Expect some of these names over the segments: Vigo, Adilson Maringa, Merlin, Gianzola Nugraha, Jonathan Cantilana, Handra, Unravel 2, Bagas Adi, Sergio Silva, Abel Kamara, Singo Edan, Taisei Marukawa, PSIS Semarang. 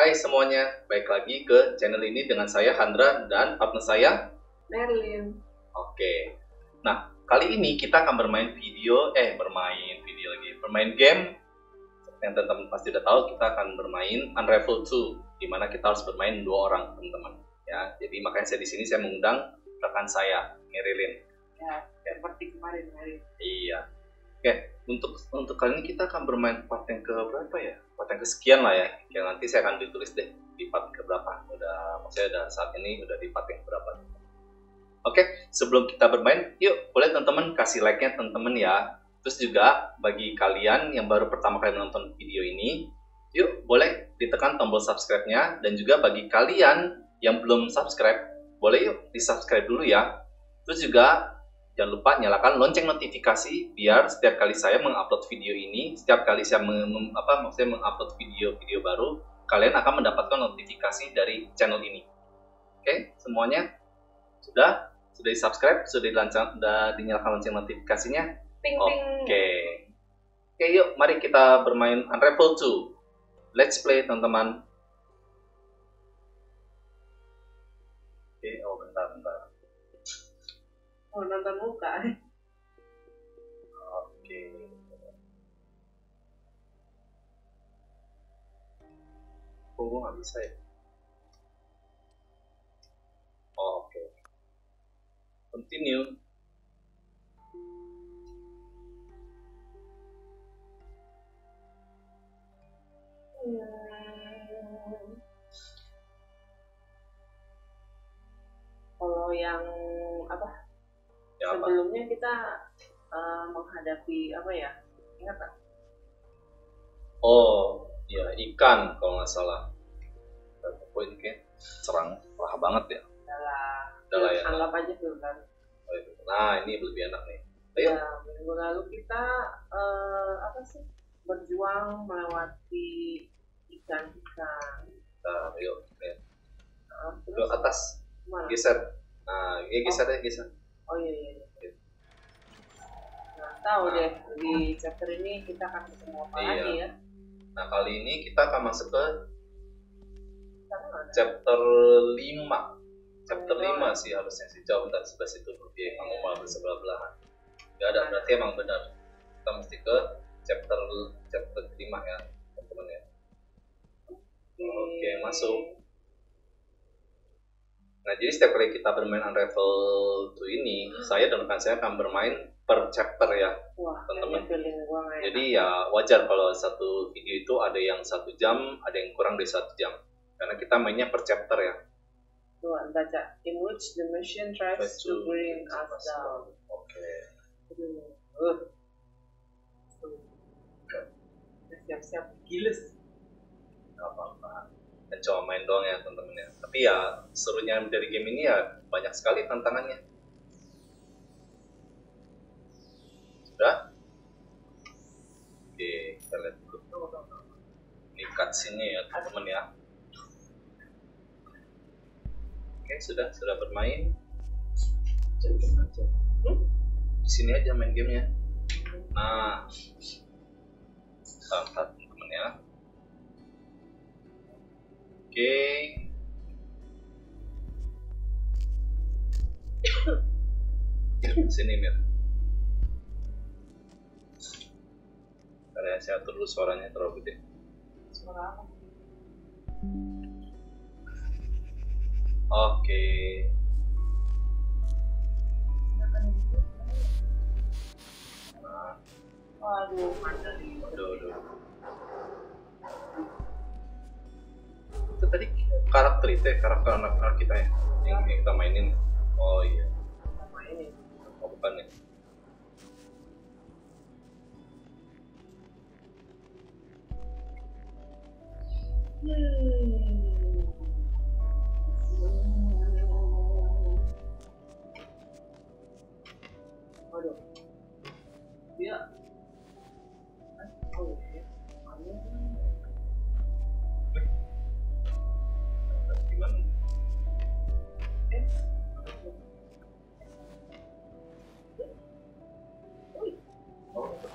Hai semuanya, baik lagi ke channel ini dengan saya Handra dan partner saya Merlin. Oke. Nah, kali ini kita akan bermain game. Yang teman-teman pasti udah tahu, kita akan bermain Unravel 2, di mana kita harus bermain dua orang, teman-teman. Ya, jadi makanya saya di sini saya mengundang rekan saya, Merlin. Ya, seperti kemarin, Merlin. Iya. Oke, untuk kali ini kita akan bermain part yang ke berapa ya? Part yang kesekian lah ya. Yang nanti saya akan ditulis deh di part ke berapa. Maksudnya saat ini udah di part yang berapa. Oke, sebelum kita bermain, yuk boleh teman-teman kasih like-nya teman-teman ya. Terus juga bagi kalian yang baru pertama kali nonton video ini, yuk boleh ditekan tombol subscribe-nya, dan juga bagi kalian yang belum subscribe, boleh yuk di-subscribe dulu ya. Terus juga jangan lupa nyalakan lonceng notifikasi biar setiap kali saya mengupload video ini, setiap kali saya mengupload video-video baru, kalian akan mendapatkan notifikasi dari channel ini. Oke, semuanya sudah di-subscribe, sudah dinyalakan lonceng notifikasinya. Oke, yuk mari kita bermain Unravel 2. Let's play, teman-teman. Oke, oh bentar. Oh, nonton muka. Oke. Oh, gue nggak bisa ya. Oke. Continue. Kalau yang apa? Ya, sebelumnya kita menghadapi apa ya? Ingat tak? Oh, ya ikan kalau nggak salah. Poin kayak serang parah banget ya. Udahlah ya. Anggap aja dulu kan. Oh, itu. Nah, ini lebih enak nih. Ayo. Ya, minggu lalu kita berjuang melewati ikan. Nah, yuk. Ke atas. Mana? Geser. Nah, ya geser. Oh iya. Nah, tahu deh di chapter ini kita akan ketemu apa lagi ya. Nah, kali ini kita akan masuk ke chapter 5. Chapter 5 sih harusnya sih, jauh dari sebelah situ dia emang mau bersebelah-belahan. Enggak ada, berarti emang benar. Kita mesti ke chapter 5 ya, teman-teman ya. Oke, masuk. Nah, jadi setiap kali kita bermain Unravel 2 ini, saya dan rekan saya akan bermain per chapter ya, teman-teman. Jadi ya wajar kalau satu video itu ada yang 1 jam, ada yang kurang dari 1 jam. Karena kita mainnya per chapter ya. Tuh, baca. In which the machine tries to bring us down. Oke. Siap-siap gilis. Gak apa-apa. Dan coba main doang ya teman-teman ya. Tapi ya serunya dari game ini ya banyak sekali tantangannya. Sudah? Oke, kita lihat dulu. Ini cutscene-nya ya teman-teman ya. Oke, sudah bermain. Di sini aja main gamenya. Nah, santai teman-teman ya. Oke. Sini Mir. Saya atur dulu suaranya terlalu gede. Suara apa? Oke. Nah. Aduh, mandiri. Aduh. Itu tadi karakter anak-anak kita ya yang kita mainin. Oh iya, kita mainin. Oh bukan ya. Aduh dia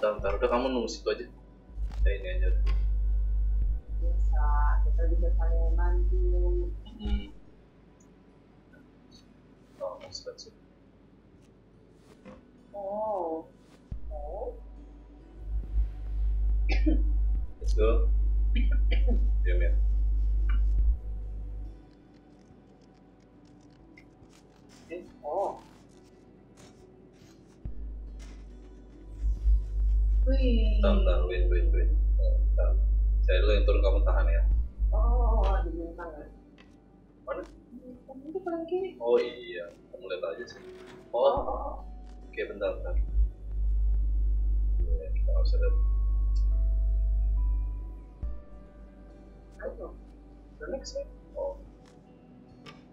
bentar, udah kamu nunggu situ aja. Ini aja. Bisa, kita udah bisa kalian mancing. Oh, seperti itu. Oh, oh. Let's go. Diam ya. Oh. Wih. Bentar, wait. Saya dulu yang turun, kamu tahan ya. Oh, ada yang tangan. Mana? Kamu itu paling kiri. Oh iya, kamu lihat aja sih. Oh. Oke, bentar. Ya, kita harus ada. Ayo, next ya. Oh.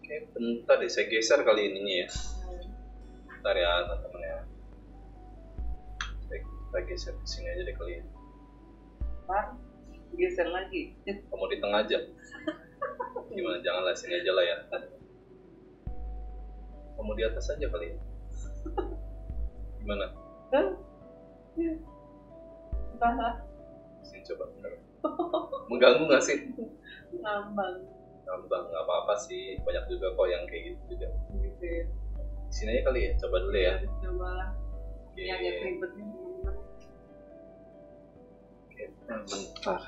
Oke, bentar deh, saya geser kali ininya ya. Bentar ya, teman-teman ya. Kita geser ke sini aja deh kali ini. Pak, geser lagi. Kamu di tengah aja. Gimana, janganlah, sini aja lah ya. Kamu di atas aja kali ini. Gimana? Ya. Entah lah. Sini coba. Mengganggu nggak sih? Ngambang nggak apa-apa sih, banyak juga kok yang kayak gitu juga. Gitu ya. Sini aja kali ya, coba dulu ya. Coba lah. Okay. Yang agak ribetnya. Oke, bentar.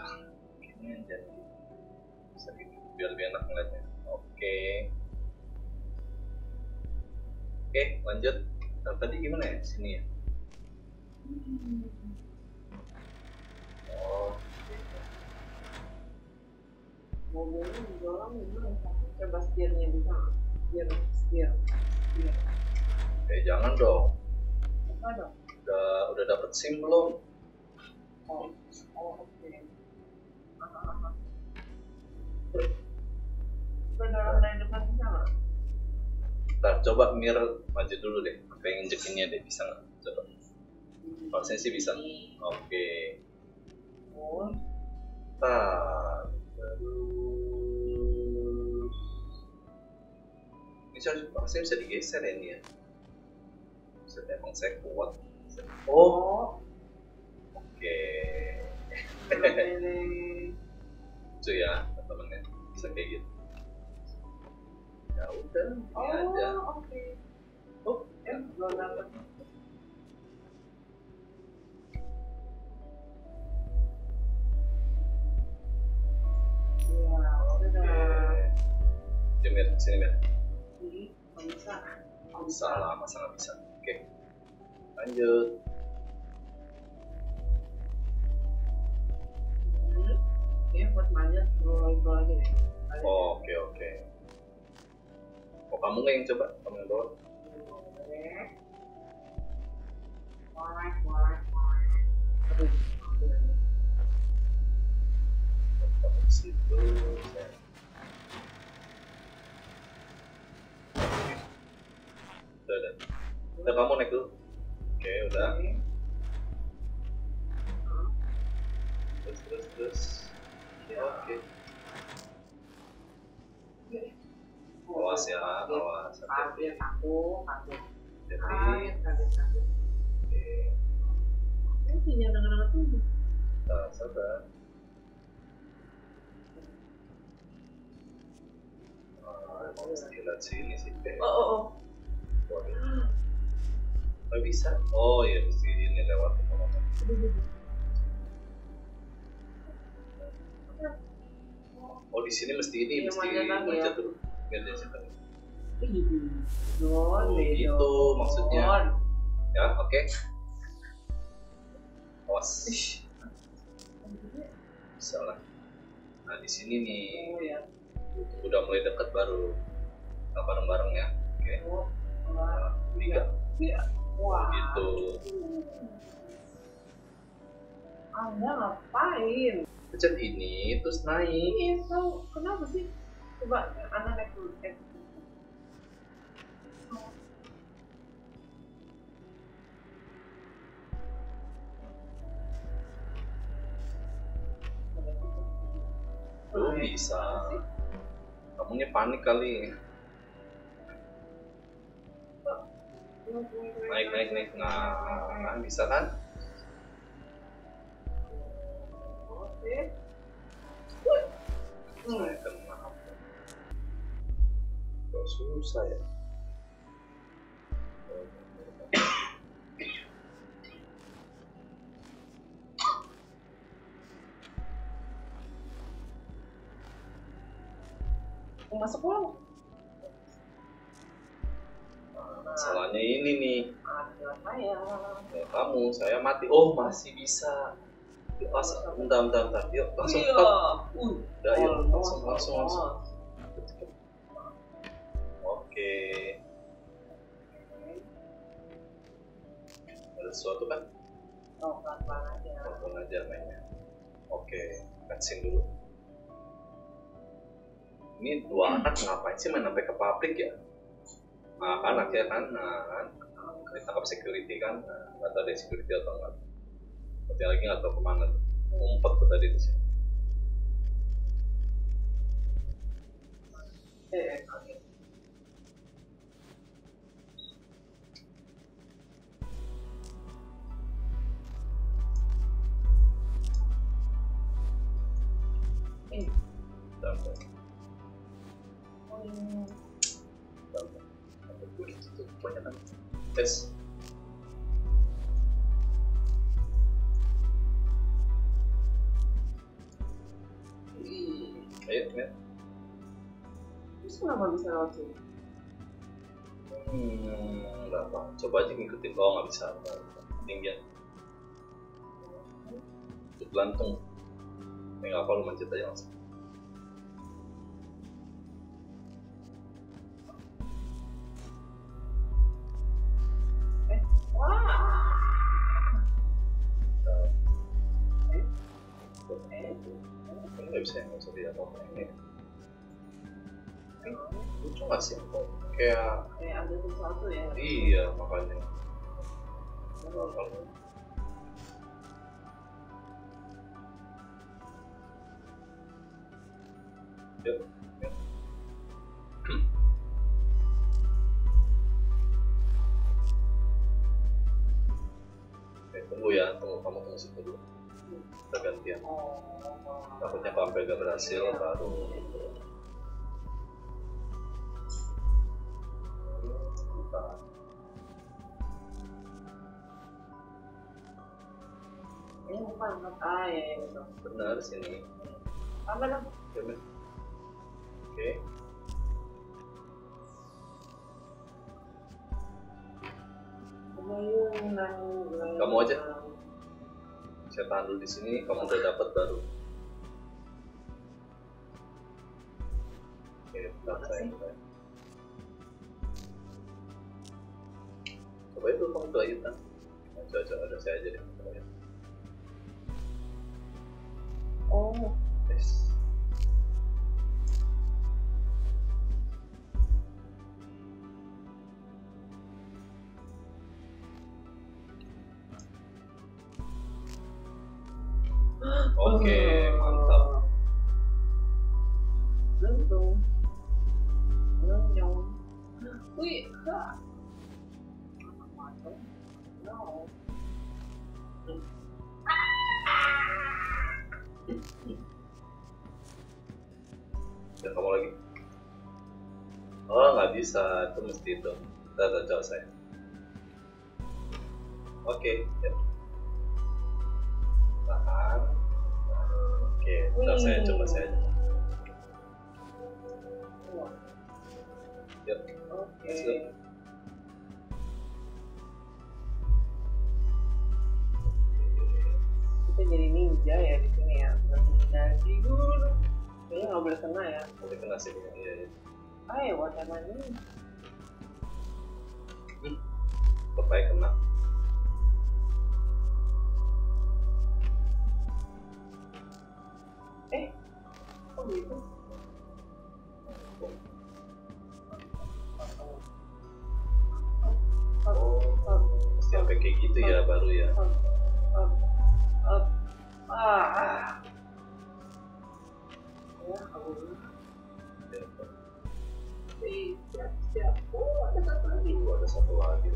Ini jadi bisa gitu biar lebih enak ngeliatnya. Oke, lanjut. Nah, tadi gimana ya? Sini ya. Oh. Mobilnya didorong gimana? Coba setirnya bisa. Setir. Jangan dong. Apa dong? Udah dapet SIM belum? Oh, oke. Aha. Beneran dari depan bisa nggak? Ntar coba mirror maju dulu deh. Pengen jekinnya deh, bisa nggak? Coba. Pastinya sih bisa. Oke. Oh. Ntar. Terus ini harusnya bisa digeser ya ini ya. Bisa emang saya kuat. Oh. Oke. Lucu ya temen-temennya. Bisa kayak gitu. Ya udah. Oh aja. Oke. Oh ya belum dapat. Jemir, sini Mir. Bisa lah, masa nggak bisa. Oke, lanjut. Ini buat manjat, roll lagi deh. Oke. Kok kamu nggak yang coba? Kamu yang bawa? Boleh. Udah kamu naik dulu. Oke, udah. Terus. Oke. Awas ya, awas. Kaget. Jadi. Oke. Ini jangan tuh. Sabar. Mau lihat sini sih. Oh. Gak bisa. Oh ya, mesti ini lewat teman-teman. Oh di sini mesti ini, ya, mesti mencet dulu. Biar dia cepat. Gitu maksudnya. Ya, oke. Awas. Bisa lah. Nah di sini nih. Udah mulai dekat baru. Kita bareng-bareng ya. Oke. 3. Wah. Gitu. Anda ngapain? Pencet ini terus naik. Iya, tahu. Kenapa sih? Coba anak naik dulu. Belum bisa. Kamunya panik kali. Naik. Nah, bisa kan? Oke. susah ya. Masuk pulang. Masalahnya ini nih. Ya, kamu, saya mati. Oh, masih bisa. Yuk, bentar. Yuk, langsung. Iya. Udah, yuk, langsung. Oke. Ada sesuatu kan? Oh, pelan aja mainnya. Oke, bensin dulu. Ini dua anak ngapain sih main sampai ke pabrik ya? Nah, anaknya kan ditangkap security kan, nggak tahu deh security atau enggak. Tapi lagi nggak tahu kemana tuh, ngumpet tuh tadi di sini. Tes. Ayo, lihat. Terus kenapa bisa lewat sini? Nggak apa. Coba aja ngikutin kalau nggak bisa. Tinggian. Bergelantung. Nggak apa, lu mencet aja langsung. Kayak ada sesuatu ya? Iya, makanya ya. Tunggu kamu tunggu situ dulu. Kita gantian. Takutnya sampai gak berhasil baru gitu. Ini bukan ya gitu. Benar sini. Apa dong? Oke. Kamu aja. Saya tahan dulu di sini. Kamu udah dapat baru. Oke, bentar saya. Coba itu kamu lanjutan. Coba ada saya aja deh. Oh, yes. Oke, mantap. Langsung. Wih, kak. No. Dan kamu lagi. Oh, nggak bisa, itu mesti itu. Tidak jauh saya. Oke. Tahan. Oke, ntar saya coba saya. Ya. Oke. Kita jadi ninja ya di sini ya, dari guru. Kayaknya nggak boleh kena ya. Boleh kena sih ya. Ayo, warna ini. Supaya kena. Kok gitu? Oh, mesti sampai kayak gitu ya baru ya. Ya, kamu siap. Oh, ada satu lagi.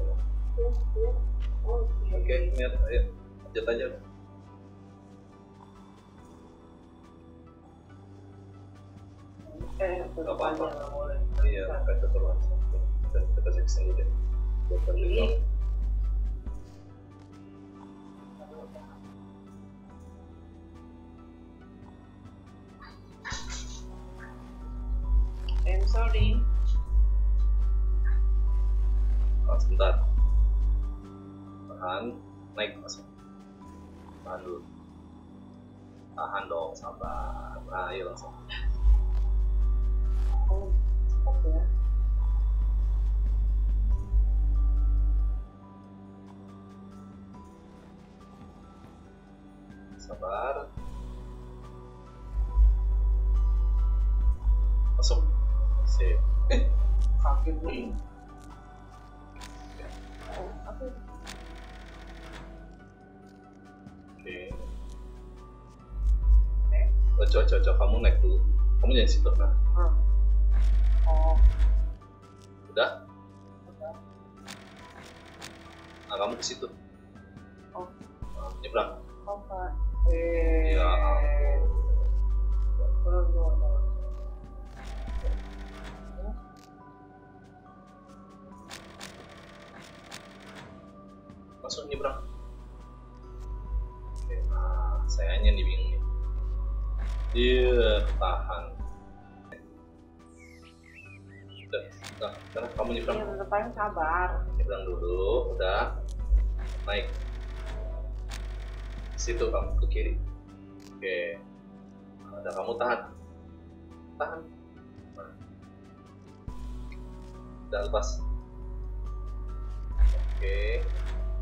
Siap. Oke, lihat, ayo lanjut aja. Nggak apa-apa. Iya, sampai tutup aja. that doesn't say that we're going to go. I'm sorry. Oh, sebentar. Tahan, naik masuk. Tahan dulu. Tahan dong, sabar. Nah, ayo langsung. Oh, cepat ya. Sabar. Masuk. Sip. Sakit nih. Oke. Oh, coba kamu naik dulu. Kamu jangan situ nah. Oh. Udah? Udah. Nah, kamu ke situ. Oh. Nah, nyebrang. Oh, Pak. Ya ampun. Kurang. Langsung nyebrang. Oke, nah sayangnya nih bingung nih. Iya, tahan. Udah, nah sekarang kamu nyebrang. Iya, paling sabar. Nyebrang dulu, udah. Naik. Situ kamu ke kiri. Oke. Nah, udah kamu tahan. Tahan. Nah. Udah lepas. Oke.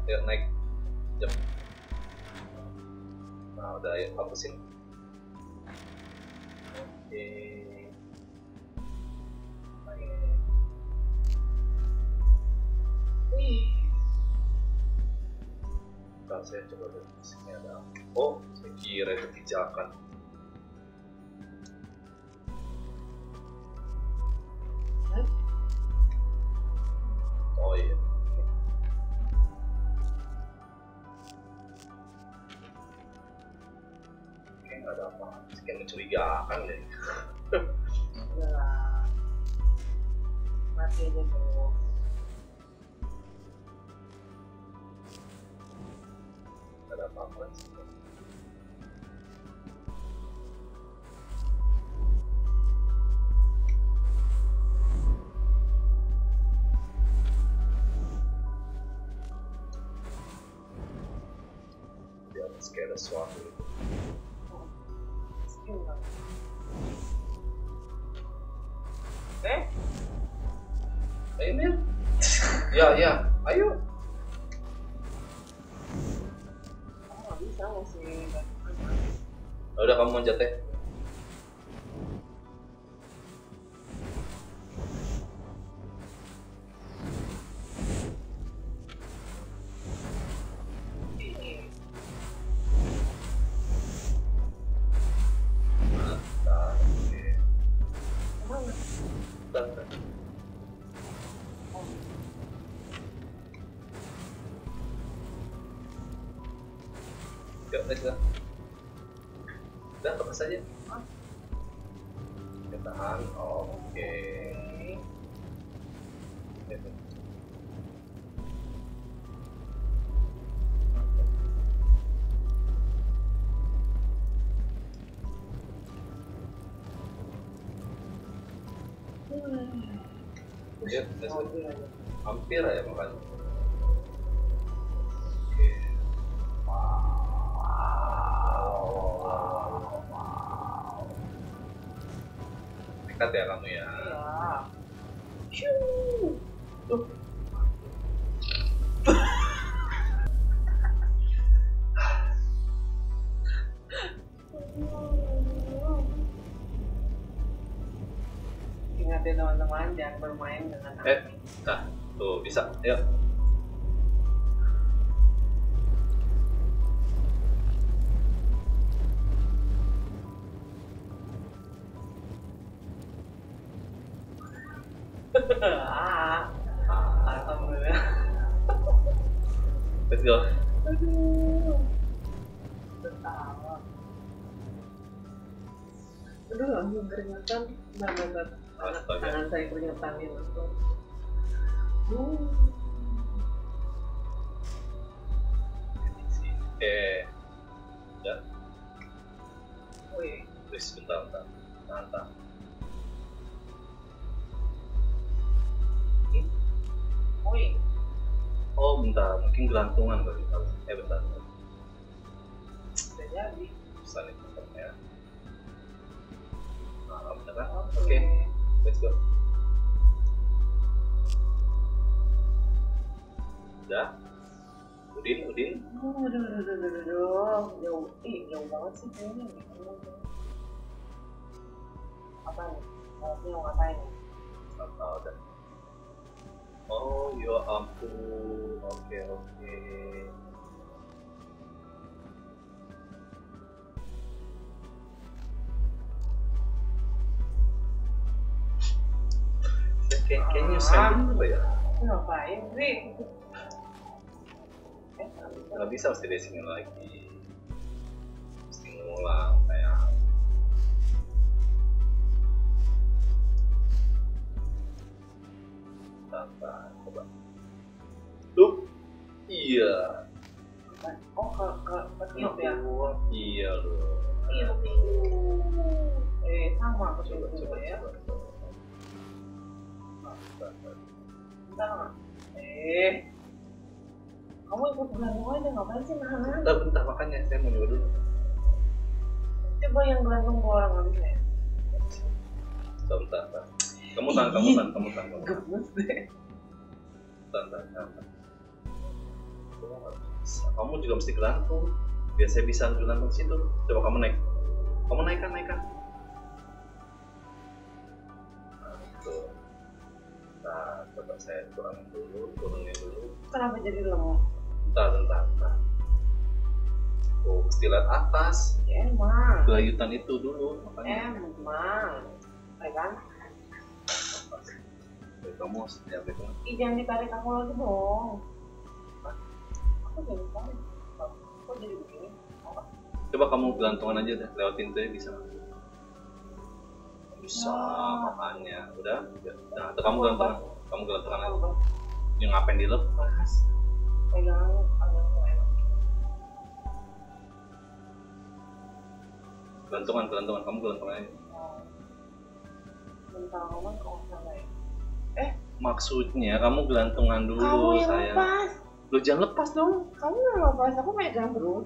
Ayo naik jam. Nah udah, ayo hapusin. Oke, bentar saya coba lihat disini ada. Oh, saya kira itu pijakan. Oh iya. Ada apa? Sekian mencurigakan deh. Nah, mati aja dulu. Ada apa sih? Dia meski ada suatu itu. Ayo Mil. Ya, ayo. Kamu gak bisa masih. Udah kamu manjat deh. Udah, lepas aja. Kita tahan, oke. Ya, hampir aja makanya. Dekat ya kamu ya. Iya. Tuh. Ingatin teman-teman jangan bermain dengan api. Nah, tuh bisa. Ayo. Alhamdulillah. Let's go. Aduh. Tertawa. Aduh, langsung keringetan. Tangan saya keringetan itu. Udah. Oh iya, bentar. Mantap. Oh bentar, mungkin gelantungan kali kalau. Bentar. Udah jadi. Pesan itu ya. Nah, beneran. Oke. Let's go. Udah. Udin. Aduh. Jauh banget sih kayaknya. Apa nih? Ini mau ngapain? Tahu dah. Oh ya ampun. Oke. Kayaknya selalu apa ya? Ngapain sih? Nggak bisa, mesti dari sini lagi. Mesti ngulang kayak. Coba. Tuh, iya. Oh ke tiup ya? Iya loh. Tiup. Sama aku coba ya. Bentar. Kamu ikut gelandung aja, ngapain sih nahan? Bentar, makanya saya mau nyoba dulu. Coba yang gelandung orang habis ya. Bentar. Kamu tahan. Gemes deh. Bentar. Kamu juga mesti gelandung. Biar saya bisa gelandung situ. Coba kamu naik. Kamu naikkan. Nah, coba saya turunnya dulu. Kenapa jadi lemot? Bentar. Oh, istilah atas. Emang. Gelayutan itu dulu, makanya. Emang. Pegang. Kamu harus diambil kan? Ih, jangan ditarik aku lagi dong. Hah? Aku jadi tarik. Kok jadi begini? Apa? Coba kamu gelantungan aja deh, lewatin tuh ya bisa. Bisa makanya udah. Nah, kamu gelantungan aja. Yang ngapain dilepas? Pegang enak. Gelantungan kamu gelantungan aja. Bentar, kamu kok salah ya? Maksudnya kamu gelantungan dulu saya. Lepas. Lu jangan lepas dong. Kamu nggak lepas, aku pegang terus.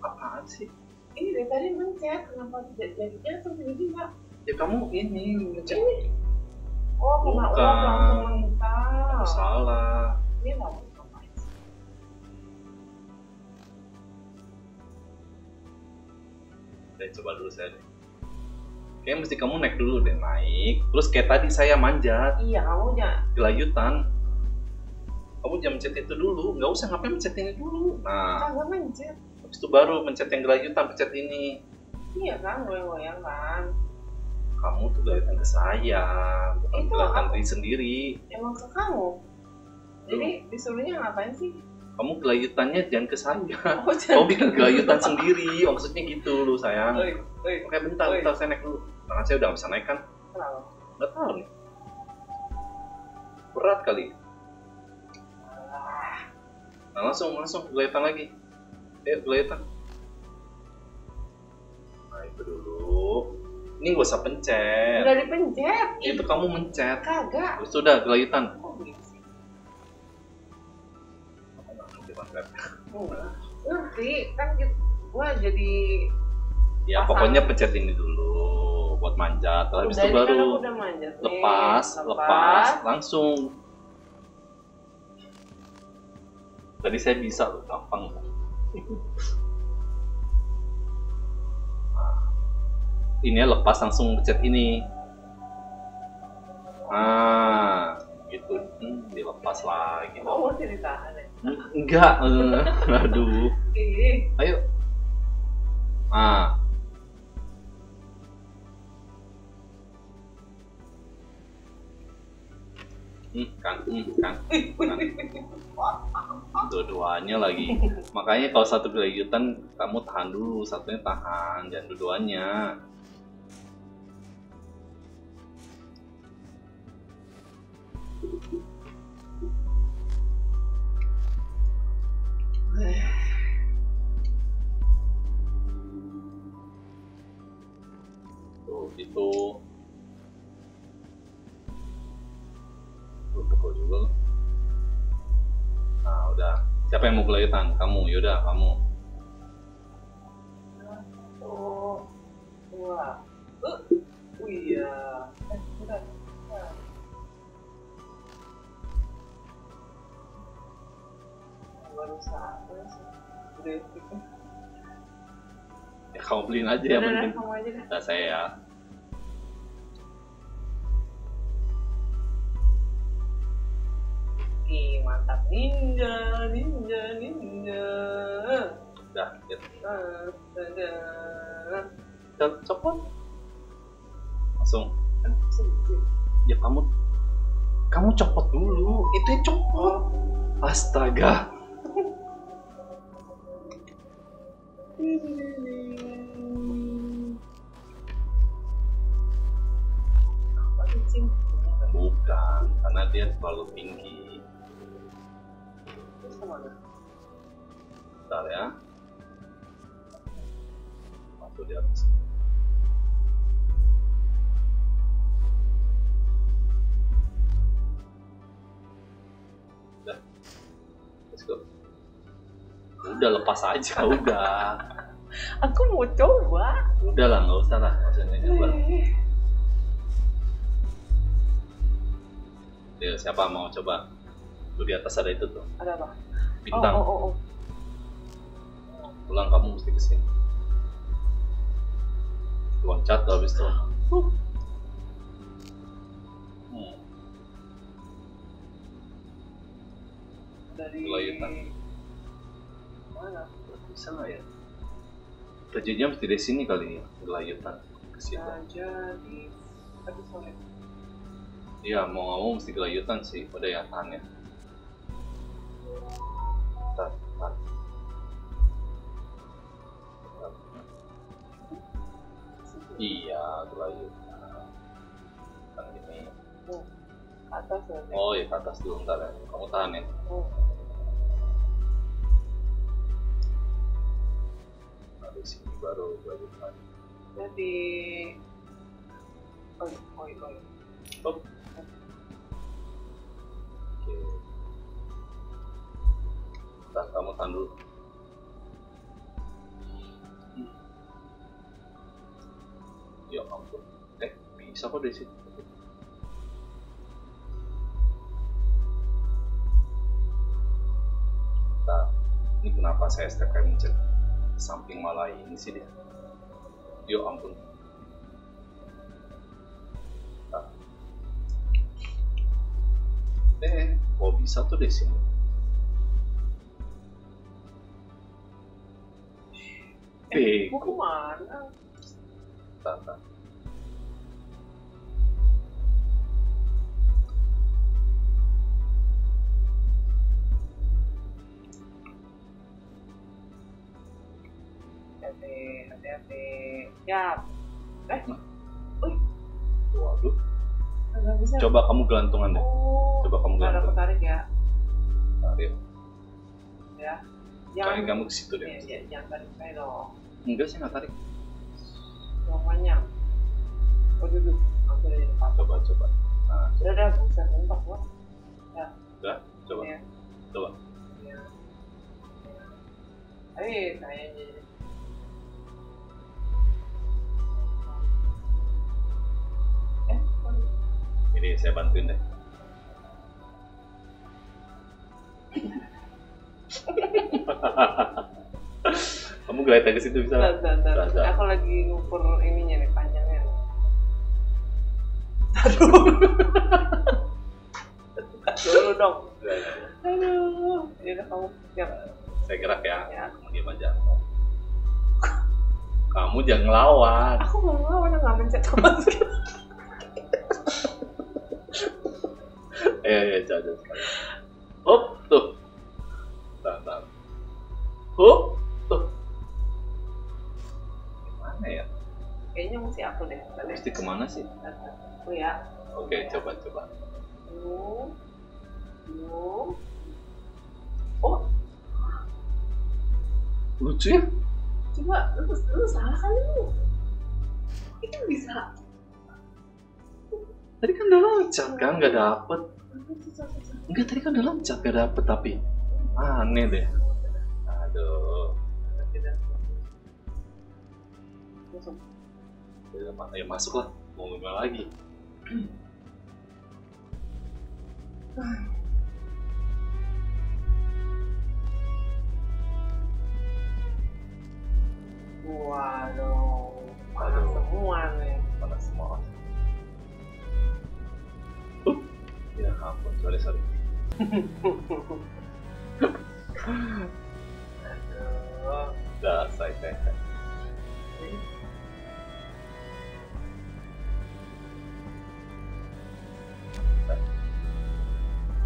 Apaan sih? Ini dari tadi mencet, kenapa tidak jadinya seperti Mbak? Ya kamu ini ngecek. Oh, kena ulang langsung. Salah. Ini mau ngapain? Saya coba dulu saya deh. Kayaknya mesti kamu naik dulu deh, naik. Terus kayak tadi saya manjat. Iya, kamu jangan. Dilanjutan. Kamu jangan mencet itu dulu. Nggak usah ngapain mencet ini dulu. Nah. Kagak mencet. Habis itu baru mencet yang gelayutan, pencet ini. Iya kan, goyang-goyang kan. Kamu tuh gelayutan ke saya, bukan gelayutan diri sendiri. Emang ke kamu? Jadi disuruhnya ngapain sih? Kamu gelayutannya jangan ke saya. Kamu bikin gelayutan sendiri, maksudnya gitu lu sayang. Oke bentar, saya naik dulu. Tangan saya udah bisa naik kan? Kenapa? Nggak tahu nih. Berat kali. Nah langsung gelayutan lagi. Gelayutan. Nah itu dulu. Ini gak usah pencet. Udah dipencet. Itu kamu mencet. Kagak. Sudah gelayutan. Oh, sih. Nanti kan gua jadi. Ya pasang. Pokoknya pencet ini dulu buat manjat. Habis itu baru manjat, lepas langsung. Tadi saya bisa loh, gampang. Ini lepas langsung pencet ini. Nah, gitu. Dilepas lagi. Oh, masih ditahan ya? Enggak. Aduh. Ayo. Nah. Kan. Dua-duanya lagi. Makanya kalau satu gelayutan kamu tahan dulu, satunya tahan, jangan dua-duanya. itu belum pukul juga. Nah udah, siapa yang mau mulai Tan? Kamu, yaudah kamu. 1, 2, iya. Ya kamu beliin aja yang penting. Nah saya ya. Ih mantap, ninja. Udah gitu. Cepet. Langsung ya kamu copot dulu itu ya, copot astaga. Bukan karena dia terlalu tinggi. Bentar ya, waktu di atas. Udah lepas aja, udah. Aku mau coba. Udah lah, nggak usah lah, maksudnya coba. Ayo, siapa mau coba? Tuh di atas ada itu tuh. Ada apa? Bintang. Oh. Pulang kamu mesti kesini. Loncat tuh habis tuh. Dari mana? Bisa nggak ya? Kerjanya mesti dari sini kali ya, berlayutan ke situ. Jadi, tapi sore. Iya, mau nggak mau mesti berlayutan sih, pada ya tahannya. Tahan. Iya, berlayutan. Tahan gini. Atas ya? Oh iya, ke atas dulu ntar ya. Kamu tahan ya. Sini baru lanjutkan. Jadi, oi. Stop. Oke. Kita kamu tahan dulu. Ya ampun. Bisa kok dari situ. Nah, ini kenapa saya step kayak mencet? Samping malah ini sih dia. Yo ampun. Nah. Kok bisa tuh dari sini? Mau kemana? Tata. Ya. Waduh. Enggak bisa. Coba kamu gelantungan deh. Coba kamu gelantungan. Ada tarik ya. Tarik. Ya. Jangan kamu ke situ deh. Iya, jangan tarik saya dong. Enggak, saya enggak tarik. Semuanya. Oh, duduk. Ambil ini. Coba. Nah, udah bisa nembak loh. Ya. Udah, coba. Ya. Coba. Iya. Saya jadi saya bantuin deh. Kamu geletak ke situ bisa? Tidak. Aku lagi ngukur ininya nih panjangnya. Dulu dong. Aduh. Ya udah kamu gerak. Saya gerak ya. Kamu diam aja. Kamu jangan ngelawan. Aku nggak ngelawan, nggak mencet sama sekali. Ya, jalan sekali. Hop, tuh. Tahan. Hop, tuh. Gimana ya? Kayaknya mesti aku deh. Mesti kemana sih? Oh ya. Oke, ya. Coba. Oh. Lucu ya? Coba, lu salah kali lu. Itu bisa. Tadi kan udah loncat kan, nggak dapet. Enggak, tadi kan udah loncat nggak dapet, tapi aneh deh. Aduh. Ya masuk lah, mau ngomong lagi. Waduh, panas semua nih. Panas semua. Ya ampun, sorry. Aduh, dah selesai.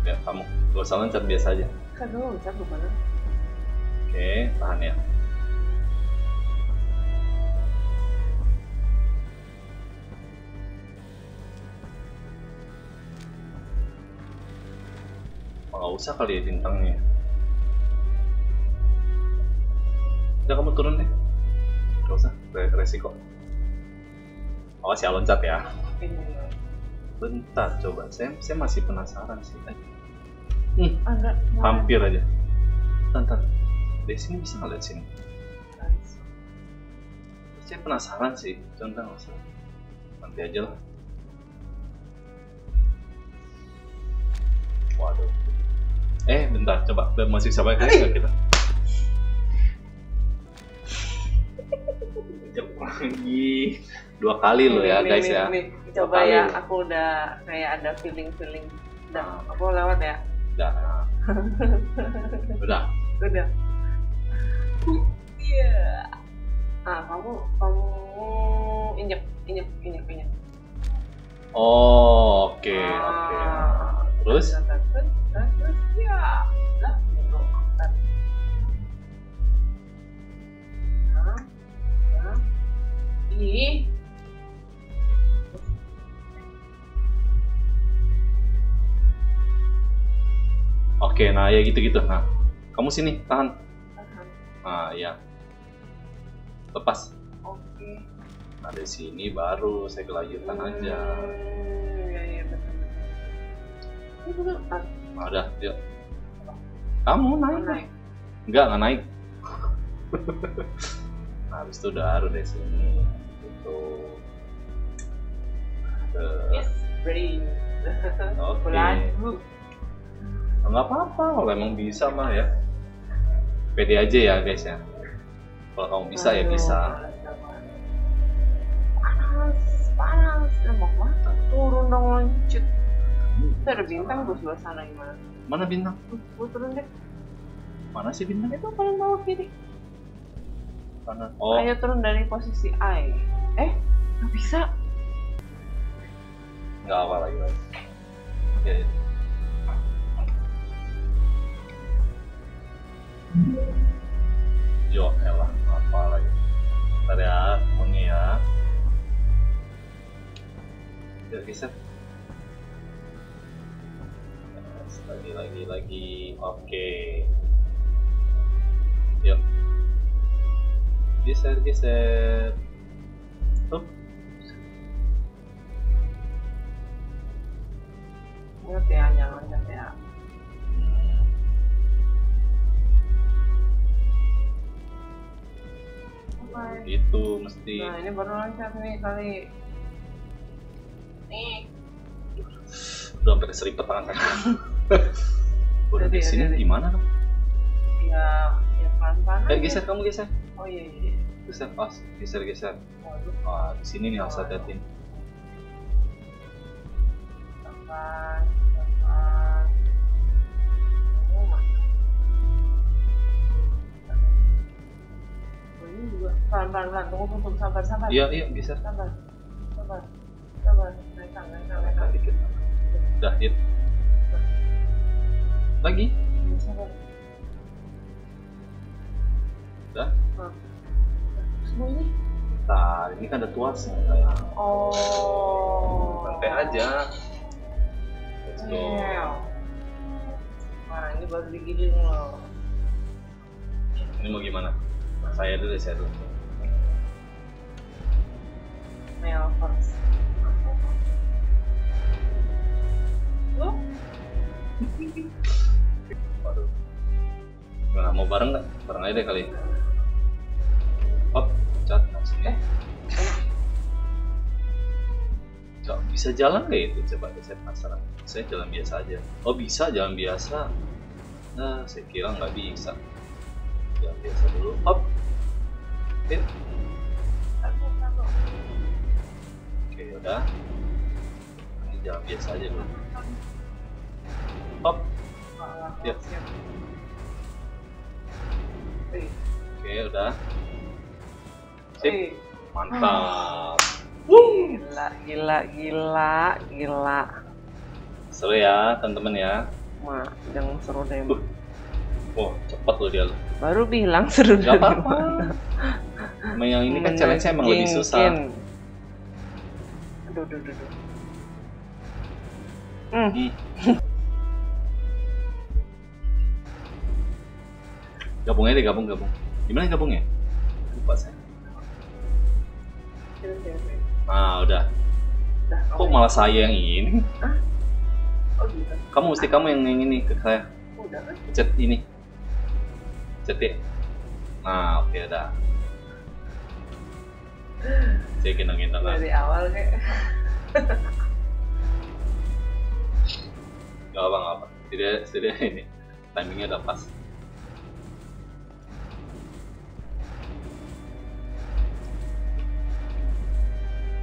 Ya kamu, gak usah loncat, biasa aja. Kan lo loncat kemana? Oke, tahan ya. Gak usah kali ya bintangnya. Udah kamu turun deh. Gak usah, resiko. Awas ya loncat ya. Bentar, coba saya masih penasaran sih. Enggak, hampir aja. Bentar, dari sini bisa ngeliat sini. Saya penasaran sih, bentar langsung. Nanti aja lah. Waduh. Bentar, coba masih sampai kayak kita. Lagi dua kali lo ya guys ya. Coba ya, aku udah kayak ada feeling. Udah, aku lewat ya. Udah. Iya. Ah, kamu injek. Oh, oke. Terus ya. Nah, ini oke, nah ya gitu. Nah, kamu sini tahan. Nah, ya. Lepas. Oke. Nah, dari sini baru saya kelanjutan aja. Iya, betul. Nah, udah, yuk. Kamu naik. Enggak naik. Nah, habis itu udah harus dari sini. Yes, brain. Oke. Nggak apa-apa, kalau emang bisa mah ya. Pede aja ya guys ya. Kalau kamu bisa ya bisa. Panas, emang banget. Turun dong loncat. Ada bintang di sebelah sana gimana? Mana bintang? Gue turun deh. Mana sih bintang? Itu paling bawah kiri. Panas. Oh. Ayo turun dari posisi I. Nggak bisa. Nggak apa lagi guys. Ya. Yo, elah, apa lagi? Bentar ya, semuanya ya. Tidak bisa. Lagi. Oke. Yuk. Geser. Tuh. Ingat ya, jangan capek ya. Itu mesti. Nah, ini baru loncat nih kali. Nih. Udah hampir seripet tangan. Udah di sini gimana dong? Ya pelan-pelan. Geser kamu geser. Oh iya. Geser pas, geser. Wah, di sini nih harus hati-hati. Pelan-pelan. Pelan-pelan, tunggu, sabar. Iya, bisa. Sabar. Naik tangan. Dikit. Udah, hit. Lagi. Sabar. Udah. Semua ini? Bentar, ini kan ada tuasnya. Oh. Santai aja. Let's go. Nah, ini baru digigit loh. Ini mau gimana? Saya dulu. Mel first. mau bareng nggak? Bareng aja deh kali. Hop, cat langsung ya. Gak bisa jalan kayak itu, coba saya penasaran. Saya jalan biasa aja. Oh bisa jalan biasa. Nah saya kira nggak bisa. Jalan biasa dulu. Hop. Oke. Oke udah. Ini jalan biasa aja dulu. Hop. Ya. Oke udah. Sip. Mantap. Gila, gila, gila, gila. Seru ya, teman-teman ya. Mah, yang seru deh. Wah, cepet loh dia. Baru bilang seru. Gak apa-apa. Yang ini kan challenge-nya emang lebih susah. Aduh, aduh, aduh. Gabung aja deh, gabung. Gimana gabungnya? Lupa saya. Nah, udah. Kok malah saya yang ini? Hah? Oh gitu. Kamu mesti kamu yang ini ke saya. Udah kan? Pencet ini. Pencet. Nah, oke udah. Saya gendong-gendong lah. Dari awal kayak. Gak apa-apa. Tidak ini. Timingnya udah pas.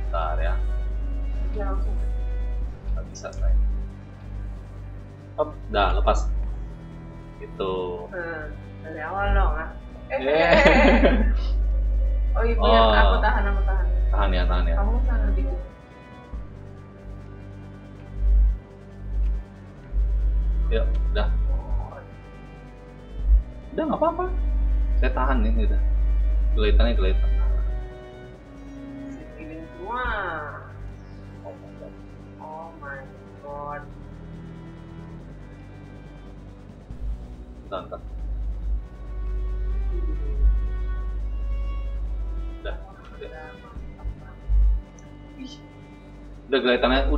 Bentar ya. Ya langsung. Gak bisa saya. Hop, dah lepas. Gitu. Dari awal dong ah. Oh ibu yang aku tahan. Tahan ya. Kamu tahan dikit. Ya, udah. Udah nggak apa-apa. Saya tahan ini udah. Gelitannya. Wah, wow. Oh my god. Bentar. Udah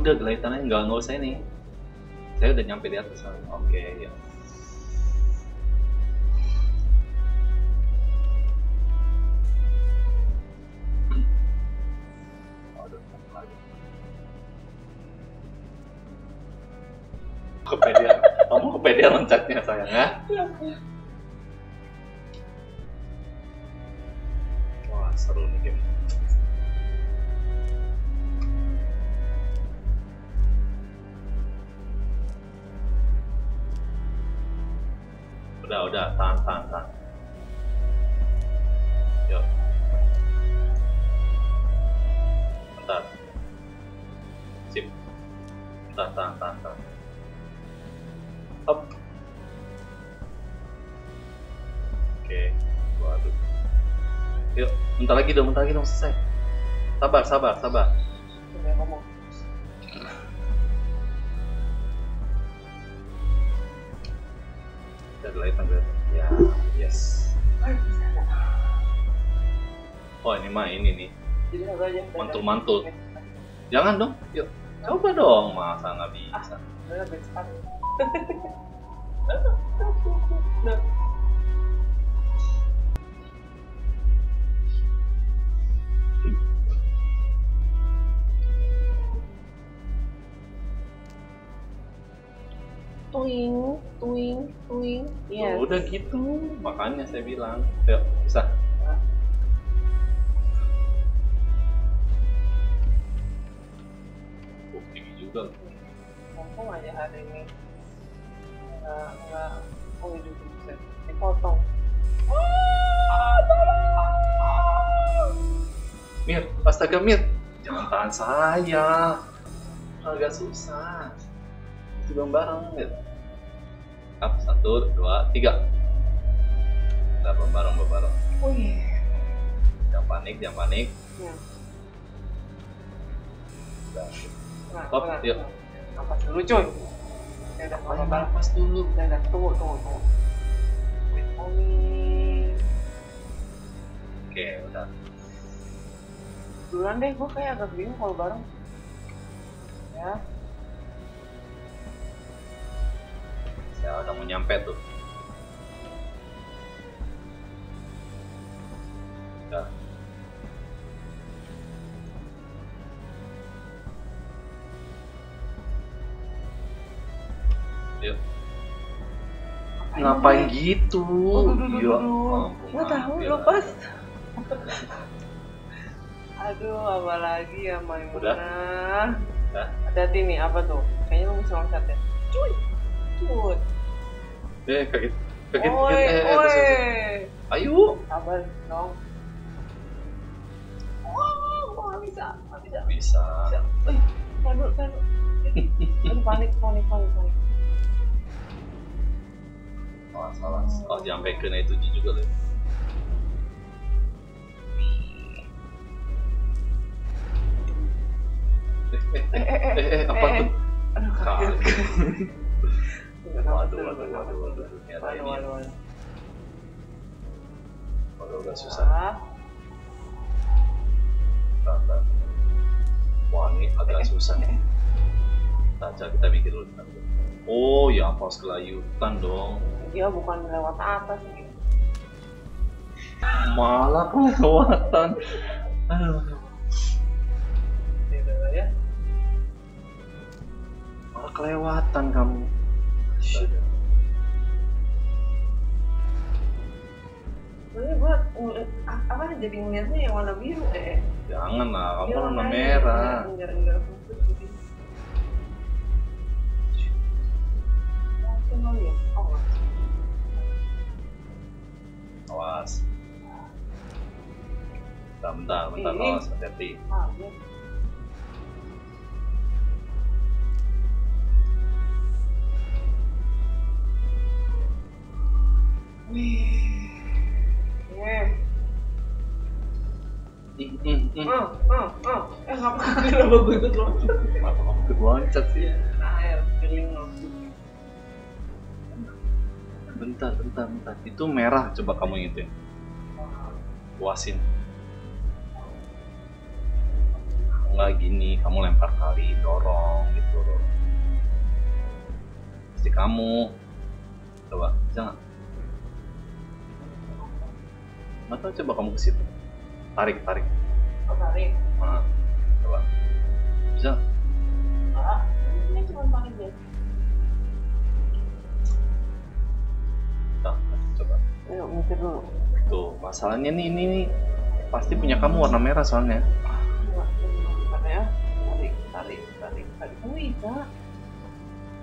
gelatannya nggak usah ini. Saya udah nyampe di atas. Oke, ya. Kepedean, kamu kepedean loncatnya sayang ya. Wah seru nih game. Udah tahan. Yuk. Bentar. Sip. Tahan. Up. Oke, waduh. Yuk, bentar lagi dong selesai. Sabar. Udah ngomong. Udah gelaitan. Ya, yes. Oh ini mah ini nih. Mantul. Jangan dong, yuk. Coba dong, masa nggak bisa. Lebih cepat. Tuing, ya. Udah gitu, makanya saya bilang, yuk bisa. Tinggi juga. Ngomong aja hari ini. Enggak, oh itu bisa dipotong. Tolong! Mir, astaga Mir, jangan tahan saya. Agak susah. Coba bareng Mir. Up, 1, 2, 3. Udah bareng. Oh iya. Yeah. Jangan panik. Ya. Udah. Stop, yuk. Nafas dulu coy. Udah nafas dulu. Udah tunggu. Wait for me. Oke, udah. Duluan deh, gue kayak agak bingung kalau bareng. Ya. Saya udah mau nyampe tuh. kita. Yuk. Ngapain gitu? Iya. Gua tahu lo pas. Aduh, apa lagi ya Maimunah? Hati-hati nih, apa tuh? Kayaknya lo mesti loncat ya. Cuy. Cuy. Eh, kaget. Kaget. Ayo. Sabar dong. Oh, bisa. Bisa. Eh, tahan dulu. Aduh, panik. Salah. Oh, jangan back kena itu juga loh. Apa tuh? Aduh, kaget. Waduh, udah susah. Wah, ini agak susah. Kita mikir dulu. Oh, ya pas kelayutan dong. Ya bukan lewat atas nih. Malah kelewatan. Aduh. Tidak ya. Malah kelewatan kamu. Ini gua apa jadi ngeliatnya yang warna biru Jangan lah, kamu warna merah. Enggak putih. Awas. Bentar, awas, hati-hati. Bentar. Itu merah, coba kamu ingetin. Puasin. Nggak gini, kamu lempar kali, dorong gitu. Pasti kamu. Coba, jangan. Atau coba kamu ke situ. Tarik. Oh, tarik. Nah, coba. Bisa. Ini cuma tarik deh. Coba. Ayo mikir dulu. Tuh, masalahnya nih ini pasti punya kamu warna merah soalnya. Apa ya? Tarik. Wih, Kak.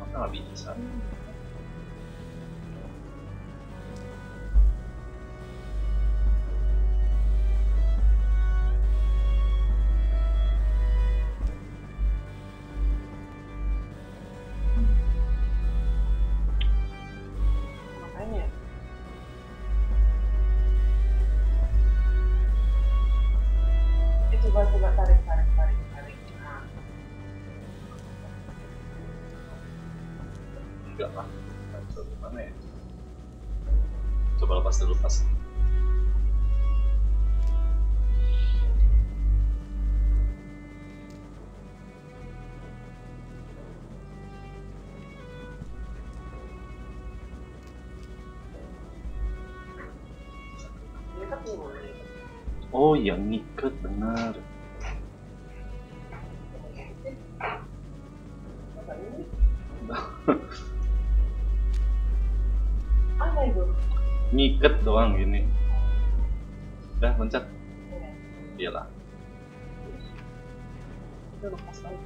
Maka nggak bisa. Coba tarik. Enggak lah. Coba mana ya? Coba lepas. Oh, yang ngikat benar. Apa itu? Ngikat doang gini. Udah loncat. Iyalah. Itu lepas lagi.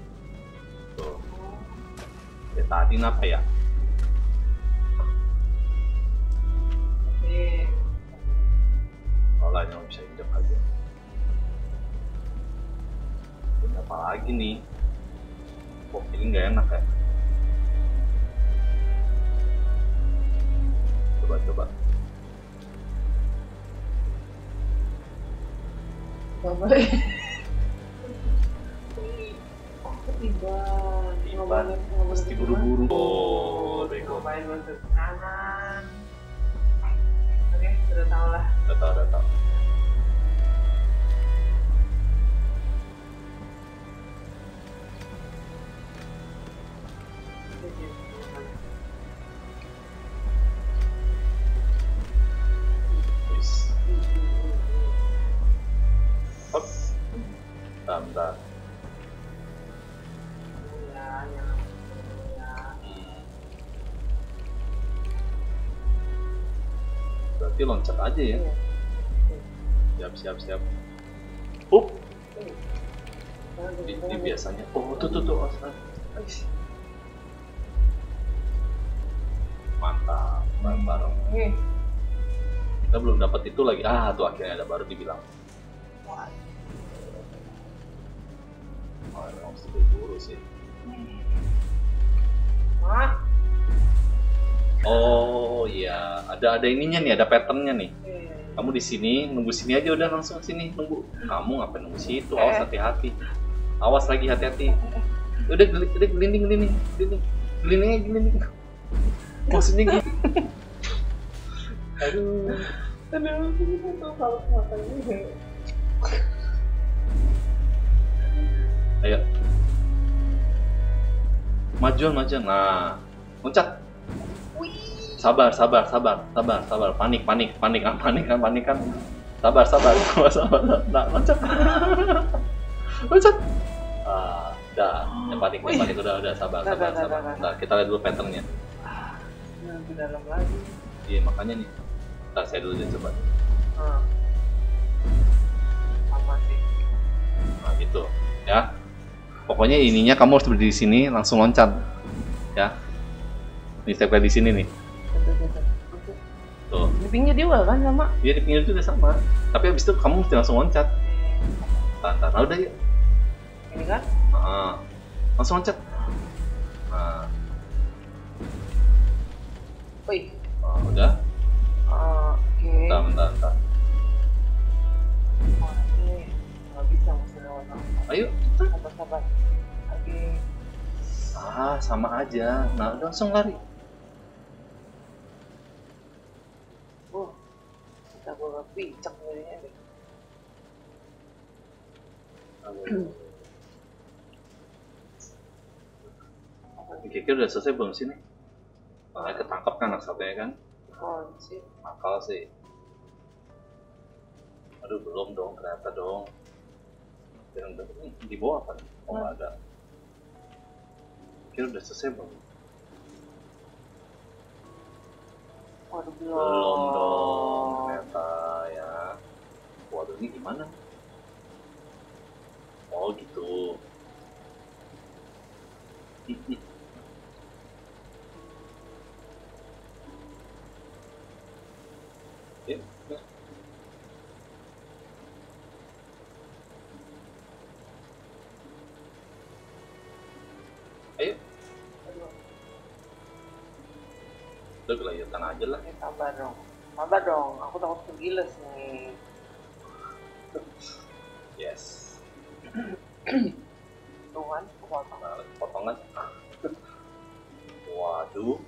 Tuh. Ya tadi apa ya? Yang bisa hidup aja. Ini apa lagi nih? Kok ini nggak enak ya? Coba. Tiba. Mesti buru-buru. Oh, bego. Main masuk kanan. Oke, sudah tahu lah. Sudah tahu. berarti loncat aja ya. Iya. Siap. Up. Ini biasanya. Oh, tuh. Mantap, bareng-bareng. Kita belum dapat itu lagi. Ah, tuh akhirnya ada, baru dibilang. Oh, harus buru sih. Oh iya, ada ininya nih, ada patternnya nih. Kamu di sini, nunggu sini aja udah, langsung sini nunggu. Kamu ngapain nunggu situ? Awas hati-hati. Awas lagi hati-hati. Udah gelinding. Maksudnya gitu. Aduh, ini tuh kalau apa ini? Ayo. Majuan. Nah, loncat. Sabar, panik kan, sabar, nah, loncat, ah, dah, yang panik udah, sabar, nah, kita lihat dulu patternnya, nah, ke dalam lagi, iya makanya nih, ntar saya dulu deh coba, sama sih, nah gitu, ya, pokoknya ininya kamu harus berdiri di sini, langsung loncat, ya, ini saya di sini nih. Tuh. Di pinggir juga kan sama? Iya, di pinggir juga sama. Tapi abis itu kamu mesti langsung loncat. Tantar, udah ya. Ini kan? Nah, langsung loncat. Nah. Wih. Nah, udah. Oke. Okay. Bentar. Oh, ini nggak bisa, mesti lewat. Ayo. Sabar. Oke. Ah, sama aja. Nah, langsung lari. Gua pincang dirinya deh. Kira-kira udah selesai belum sini? Makanya ketangkep kan anak satunya kan? Oh sih. Nakal sih. Aduh belum dong, ternyata dong. Di bawah apa nih? Oh nggak ada. Kira udah selesai belum? Belum dong. Ya, waduh ini gimana? Oh gitu. Ya. Ayo. Udah kelayatan aja lah. Sabar dong. Sabar dong, aku takut kegiles nih. Yes. Tuhan, potongan. Waduh.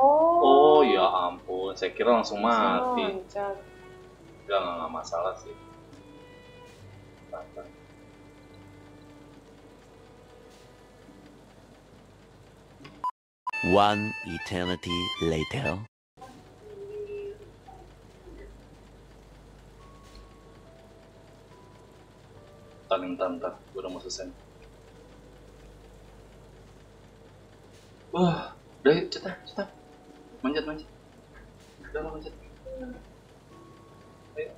Oh ya ampun, saya kira langsung mati. Enggak masalah sih. One eternity later. Bentar, gue udah mau selesai. Wah, udah yuk, cetak. Manjat. Udah lah, manjat. Ayo.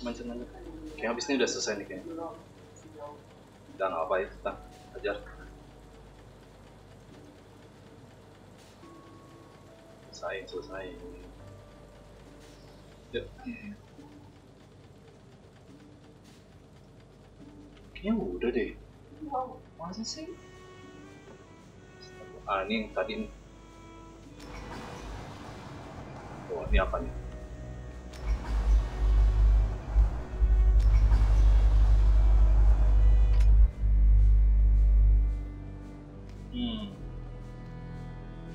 Manjat. Kayaknya abis ini udah selesai nih kayaknya. Udah gak apa ya, cetak. Ajar. Selesai. Yuk. Kayaknya udah deh. Wow, masa sih? Ah, ini yang tadi. Oh, ini apa nih?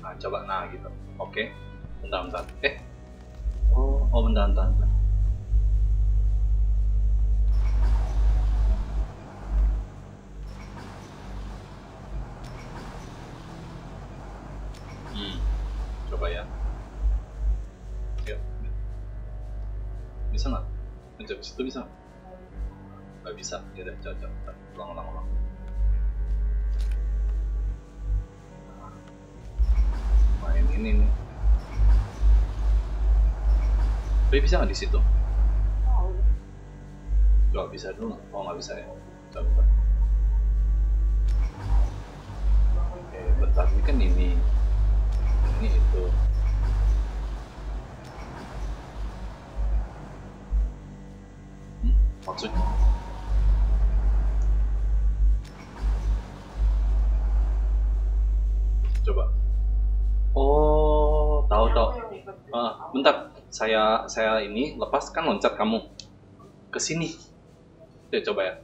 Nah, coba, nah gitu. Oke. Bentar. Oh, bentar. Coba ya. Yuk. Bisa nggak? Bisa, bisa. nggak bisa. Tidak cocok. Ulang. Main ini nih. Tapi bisa nggak di situ? Nggak bisa dulu. Oh nggak bisa ya. Coba. Oke, bentar ini kan ini. Ini itu. Maksudnya coba. Oh tahu. Bentar, saya ini lepas kan loncat kamu ke sini. Deh coba ya.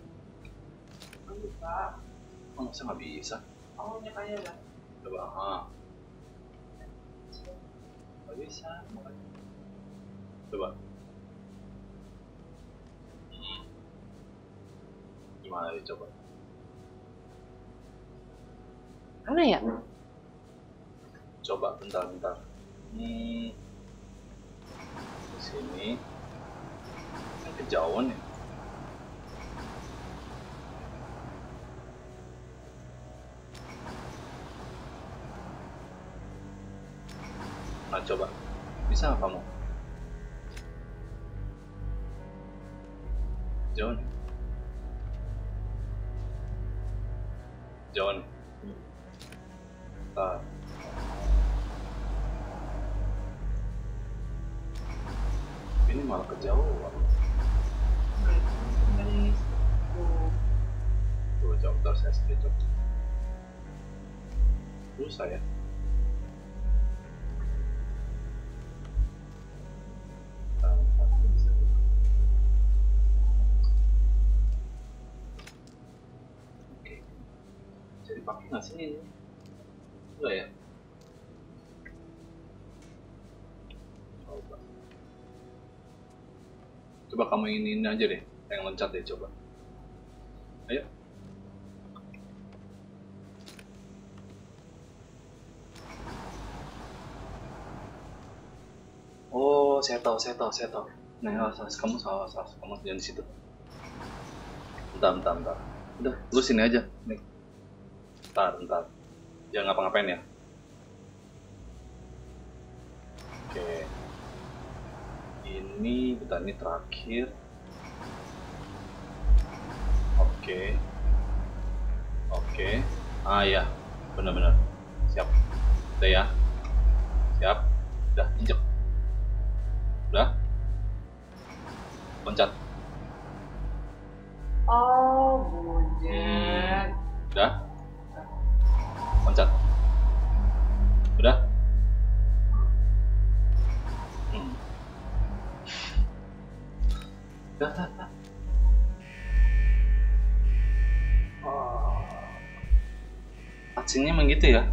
Oh masa nggak bisa? Oh nyatanya lah. Coba. Nggak bisa. Coba. Gimana coba? Mana ya? Coba bentar. Di sini. Ini kejauhan ya. Nah coba. Bisa nggak kamu? John, bentar. Ini malah kejauhan. Tuh, jauh bentar saya sedikit. Susah ya. Nah sini enggak ya? Coba kamu ini aja deh, yang loncat deh coba. Ayo. Oh, saya tahu. Nah, kamu salah. Kamu jangan di situ. Bentar. Udah, lu sini aja. Nih. Bentar. Jangan ngapa-ngapain ya. Oke. Ini terakhir. Oke. Ah ya, benar. Siap. Udah ya. Siap. Udah, injek. Udah. Loncat. Oh, bujet. Udah. Loncat. Udah? Udah. Oh. Acingnya emang gitu ya?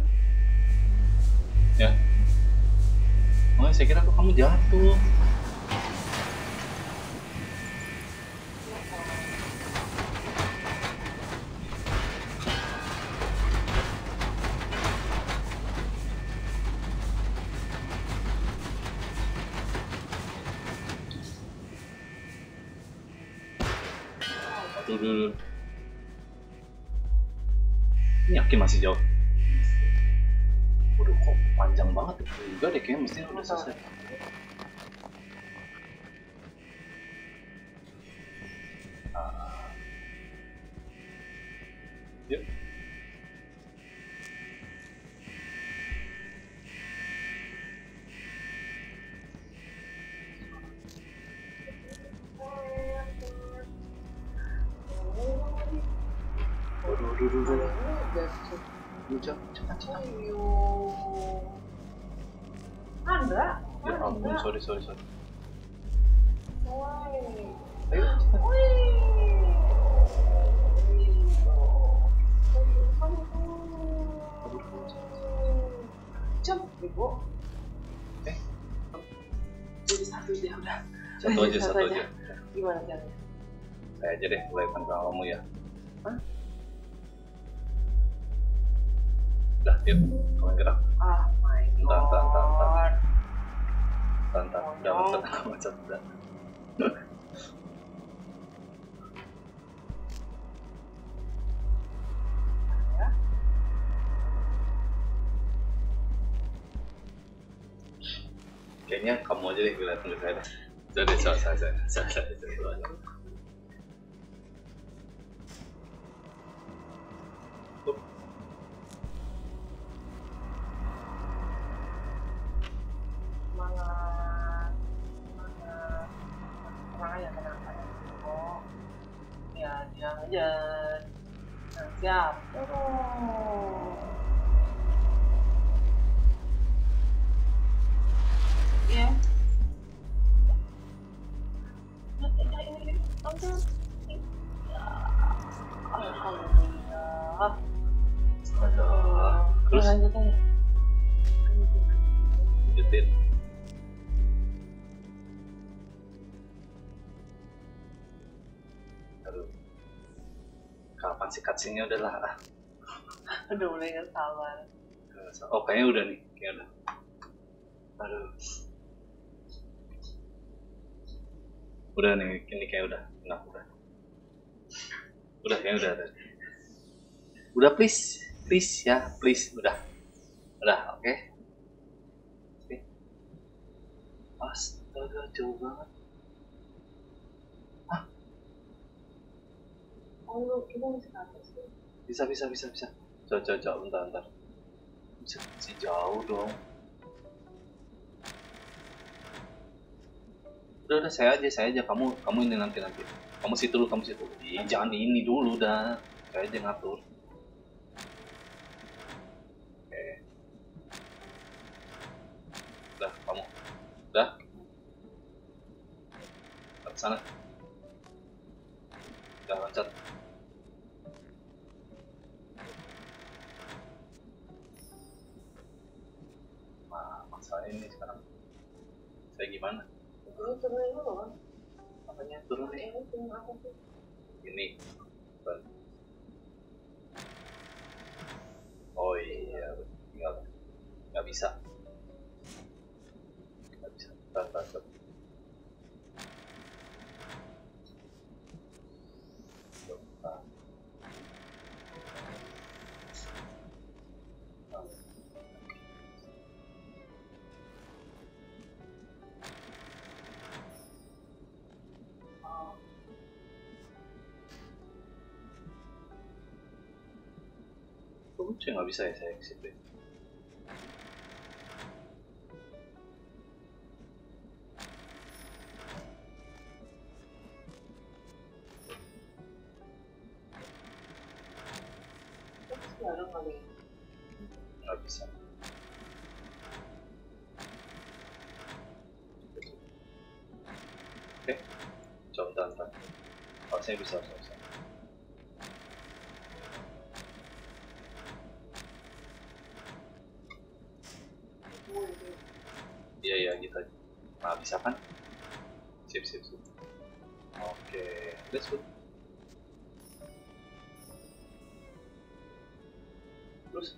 Ya. Oh, saya kira kok kamu jatuh. Dulu. Ini yakin masih jauh. Waduh kok panjang banget juga deh, kayaknya mesti udah selesai. Yuk. Cepat. Handra? Ya ampun, sorry. Ayo, cepat. Ibu. Jadi satu aja udah. Satu aja. Gimana caranya? Saya aja deh, mulai tanpa kamu ya. Hah? Dah, yuk, kamu gerak. Bentar. Udah, loncat. Kayaknya kamu aja deh bilang tulis saya. Jadi salah. Malah ya kenapa ya? Oh, ya diam aja. Siap. Ya. Ini ambil. Terus lanjut aja. Lanjutin. Aduh. Kapan sih cutscene-nya udah lah? Udah mulai nggak sabar. Oh, kayaknya udah nih. Kayaknya udah. Aduh. Udah nih, ini kayak udah. Nah, udah kayaknya udah ada. Udah please ya, please udah oke. Astaga, jauh banget. Hah? Oh, kita bisa ke atas sih. Bisa. Coba bentar. Bisa masih jauh dong. Udah saya aja kamu ini nanti. Kamu situ dulu. Ih, jangan ini dulu dah. Saya aja ngatur. Oke. Udah, kamu. Udah. Ke sana. Udah loncat. Nah, masalah ini sekarang. Saya gimana? Lu turun dulu loh. Apanya? Turun nih. Ini. Oh iya, tinggal. Nggak bisa. Bentar. Saya nggak bisa ya, saya exit deh. Nggak bisa. Oke, coba bentar. Harusnya bisa. Iya gitu aja. Nah, bisa kan? Sip. Oke, let's go. Terus?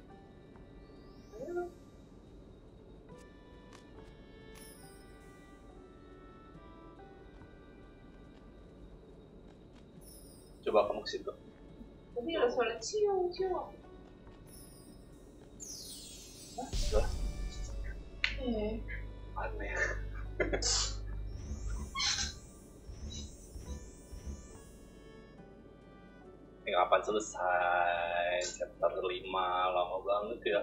Coba kamu kesini dulu. Tapi ada suara cium. Hah? Suara? Aneh. Tinggal kapan selesai? Chapter 5, lama banget ya.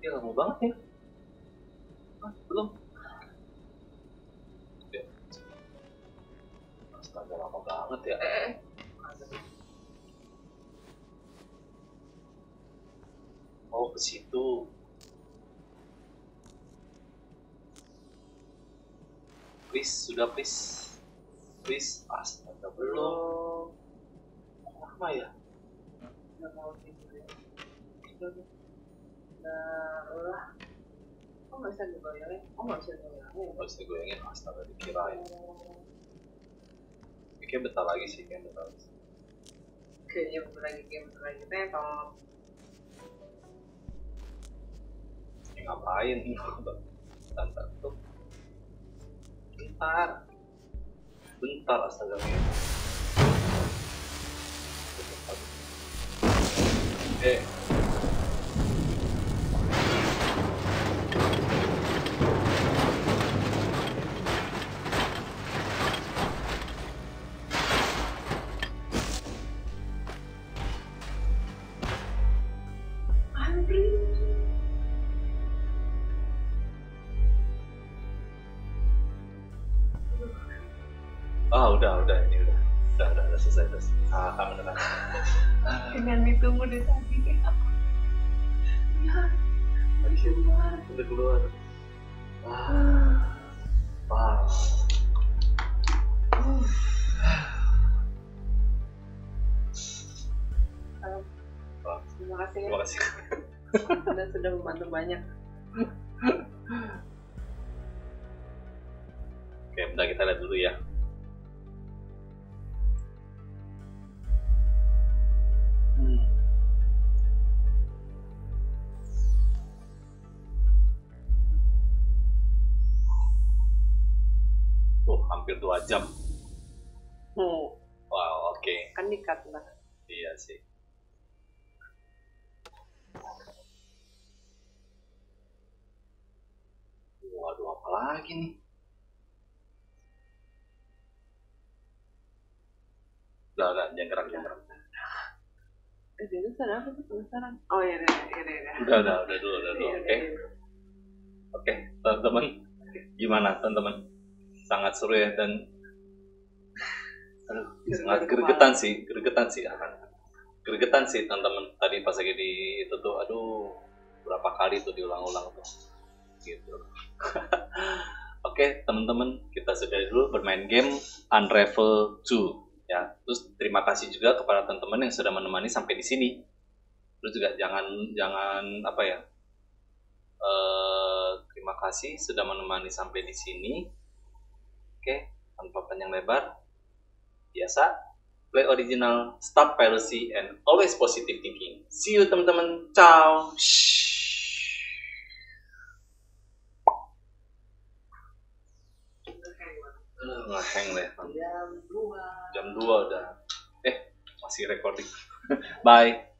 Ini lama banget ya. Belum. Ya. Astaga, lama banget ya. Oh, ke situ. Please, astaga, belum. Lama ya? Nggak mau tidur ya? Nah, kok nggak bisa digoyangin? Nggak bisa digoyangin, astaga, dikirain. Kayaknya bentar lagi sih. Kayaknya bentar lagi, tengok. Ya, ngapain? Bentar, tuh. Bentar, astaga. Oke. Udah ini udah selesai tes. Aman aman. Dengan ditunggu di tadi kayak apa? Ya, udah keluar. Wow. Terima kasih. Anda sudah membantu banyak. Oke, bentar kita lihat dulu ya. Hampir 2 jam. Wow, oke. Kan dikat lah. Iya sih. Waduh, apa lagi nih? Udah, jangan gerak. Jadi sana aku penasaran. Oh iya, udah dulu. Oke, teman-teman. Gimana teman-teman? Sangat seru ya, dan gregetan sih teman-teman tadi pas lagi di itu tuh, aduh berapa kali tuh diulang-ulang tuh gitu. Oke, teman-teman, kita sudahi dulu bermain game Unravel 2 ya. Terus terima kasih juga kepada teman-teman yang sudah menemani sampai di sini. Terus juga jangan apa ya, terima kasih sudah menemani sampai di sini. Oke, tanpa panjang lebar, biasa, play original, stop piracy, and always positive thinking. See you teman-teman, ciao! Ngehang deh. Jam 2 udah. Masih recording. Bye!